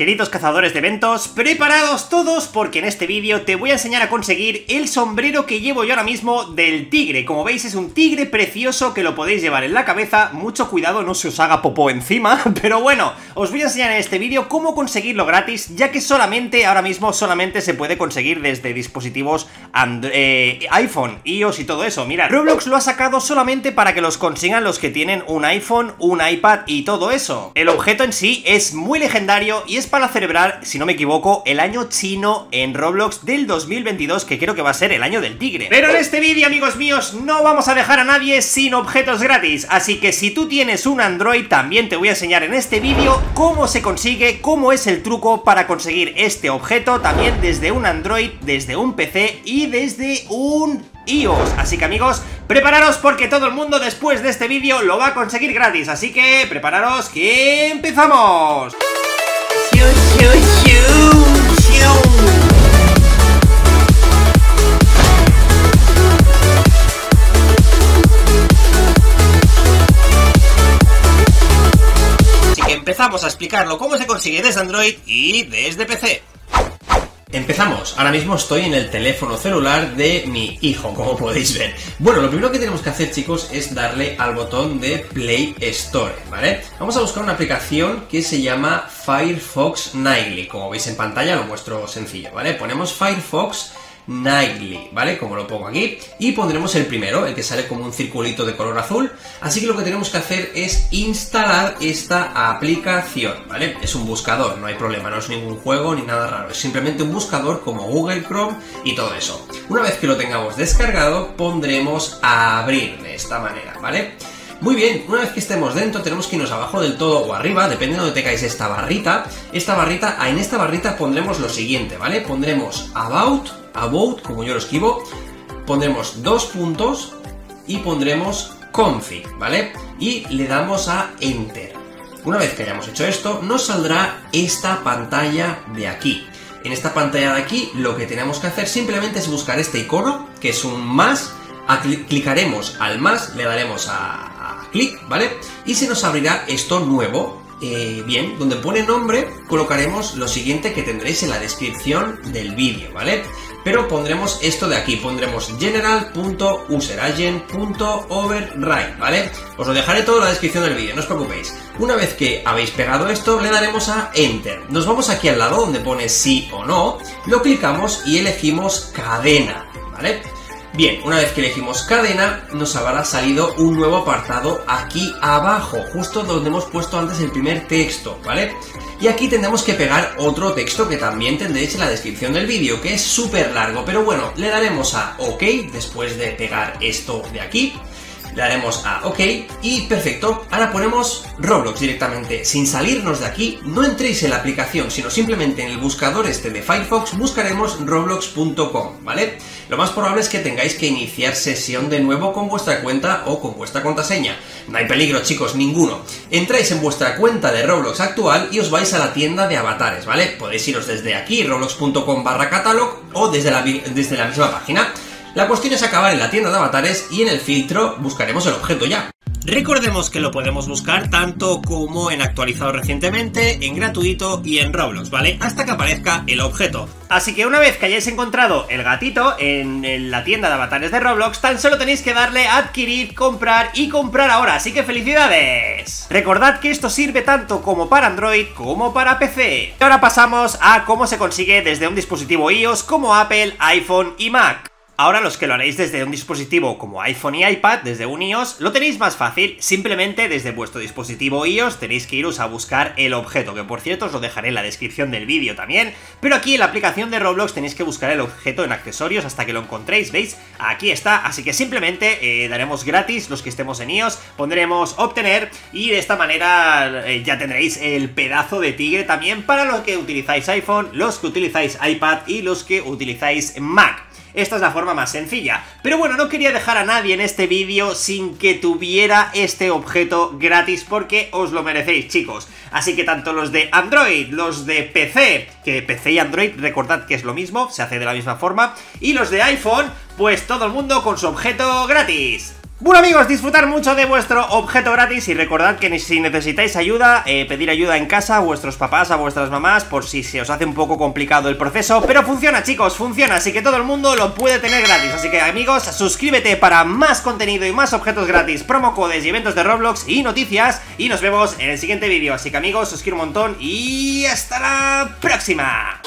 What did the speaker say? Queridos cazadores de eventos, preparados todos porque en este vídeo te voy a enseñar a conseguir el sombrero que llevo yo ahora mismo del tigre. Como veis es un tigre precioso que lo podéis llevar en la cabeza, mucho cuidado no se os haga popó encima, pero bueno, os voy a enseñar en este vídeo cómo conseguirlo gratis, ya que ahora mismo solamente se puede conseguir desde dispositivos iPhone, iOS y todo eso. Mira, Roblox lo ha sacado solamente para que los consigan los que tienen un iPhone, un iPad y todo eso. El objeto en sí es muy legendario y es para celebrar, si no me equivoco, el año chino en Roblox del 2022, que creo que va a ser el año del tigre. Pero en este vídeo, amigos míos, no vamos a dejar a nadie sin objetos gratis, así que si tú tienes un Android, también te voy a enseñar en este vídeo cómo se consigue, cómo es el truco para conseguir este objeto, también desde un Android, desde un PC y desde un iOS. Así que, amigos, prepararos porque todo el mundo después de este vídeo lo va a conseguir gratis, así que prepararos que empezamos. Así que empezamos a explicarlo cómo se consigue desde Android y desde PC. Empezamos, ahora mismo estoy en el teléfono celular de mi hijo, como podéis ver. Bueno, lo primero que tenemos que hacer, chicos, es darle al botón de Play Store, ¿vale? Vamos a buscar una aplicación que se llama Firefox Nightly, como veis en pantalla, lo muestro sencillo, ¿vale? Ponemos Firefox Nightly, ¿vale? Como lo pongo aquí, y pondremos el primero, el que sale como un circulito de color azul. Así que lo que tenemos que hacer es instalar esta aplicación, ¿vale? Es un buscador, no hay problema, no es ningún juego ni nada raro, es simplemente un buscador como Google Chrome y todo eso. Una vez que lo tengamos descargado, pondremos a abrir de esta manera, ¿vale? Muy bien, una vez que estemos dentro tenemos que irnos abajo del todo o arriba, depende de donde tengáis esta barrita, en esta barrita pondremos lo siguiente, ¿vale? Pondremos About, como yo lo escribo, pondremos 2 puntos y pondremos Config, ¿vale? Y le damos a Enter. Una vez que hayamos hecho esto, nos saldrá esta pantalla de aquí. En esta pantalla de aquí lo que tenemos que hacer simplemente es buscar este icono, que es un más, clicaremos al más, le daremos a clic, ¿vale? Y se nos abrirá esto nuevo, bien, donde pone nombre colocaremos lo siguiente que tendréis en la descripción del vídeo, ¿vale? Pero pondremos esto de aquí, pondremos general.useragent.override, ¿vale? Os lo dejaré todo en la descripción del vídeo, no os preocupéis. Una vez que habéis pegado esto, le daremos a Enter. Nos vamos aquí al lado donde pone sí o no, lo clicamos y elegimos cadena, ¿vale? Bien, una vez que elegimos cadena, nos habrá salido un nuevo apartado aquí abajo, justo donde hemos puesto antes el primer texto, ¿vale? Y aquí tendremos que pegar otro texto que también tendréis en la descripción del vídeo, que es súper largo, pero bueno, le daremos a OK después de pegar esto de aquí. Le daremos a OK y perfecto, ahora ponemos Roblox directamente, sin salirnos de aquí, no entréis en la aplicación, sino simplemente en el buscador este de Firefox buscaremos roblox.com, ¿vale? Lo más probable es que tengáis que iniciar sesión de nuevo con vuestra cuenta o con vuestra contraseña. No hay peligro, chicos, ninguno. Entráis en vuestra cuenta de Roblox actual y os vais a la tienda de avatares, ¿vale? Podéis iros desde aquí, roblox.com/catalog o desde la misma página. La cuestión es acabar en la tienda de avatares y en el filtro buscaremos el objeto ya. Recordemos que lo podemos buscar tanto como en actualizado recientemente, en gratuito y en Roblox, ¿vale? Hasta que aparezca el objeto. Así que una vez que hayáis encontrado el gatito en la tienda de avatares de Roblox, tan solo tenéis que darle a adquirir, comprar y comprar ahora, así que ¡felicidades! Recordad que esto sirve tanto como para Android como para PC. Y ahora pasamos a cómo se consigue desde un dispositivo iOS como Apple, iPhone y Mac. Ahora los que lo haréis desde un dispositivo como iPhone y iPad, desde un iOS, lo tenéis más fácil, simplemente desde vuestro dispositivo iOS tenéis que iros a buscar el objeto, que por cierto os lo dejaré en la descripción del vídeo también, pero aquí en la aplicación de Roblox tenéis que buscar el objeto en accesorios hasta que lo encontréis, ¿veis? Aquí está, así que simplemente daremos gratis los que estemos en iOS, pondremos obtener y de esta manera ya tendréis el pedazo de tigre también para los que utilizáis iPhone, los que utilizáis iPad y los que utilizáis Mac. Esta es la forma más sencilla, pero bueno, no quería dejar a nadie en este vídeo sin que tuviera este objeto gratis porque os lo merecéis, chicos. Así que tanto los de Android, los de PC, que PC y Android recordad que es lo mismo, se hace de la misma forma, y los de iPhone, pues todo el mundo con su objeto gratis. Bueno amigos, disfrutar mucho de vuestro objeto gratis y recordad que si necesitáis ayuda, pedir ayuda en casa a vuestros papás, a vuestras mamás, por si se os hace un poco complicado el proceso, pero funciona chicos, funciona, así que todo el mundo lo puede tener gratis, así que amigos, suscríbete para más contenido y más objetos gratis, promocodes y eventos de Roblox y noticias, y nos vemos en el siguiente vídeo, así que amigos, os quiero un montón y hasta la próxima.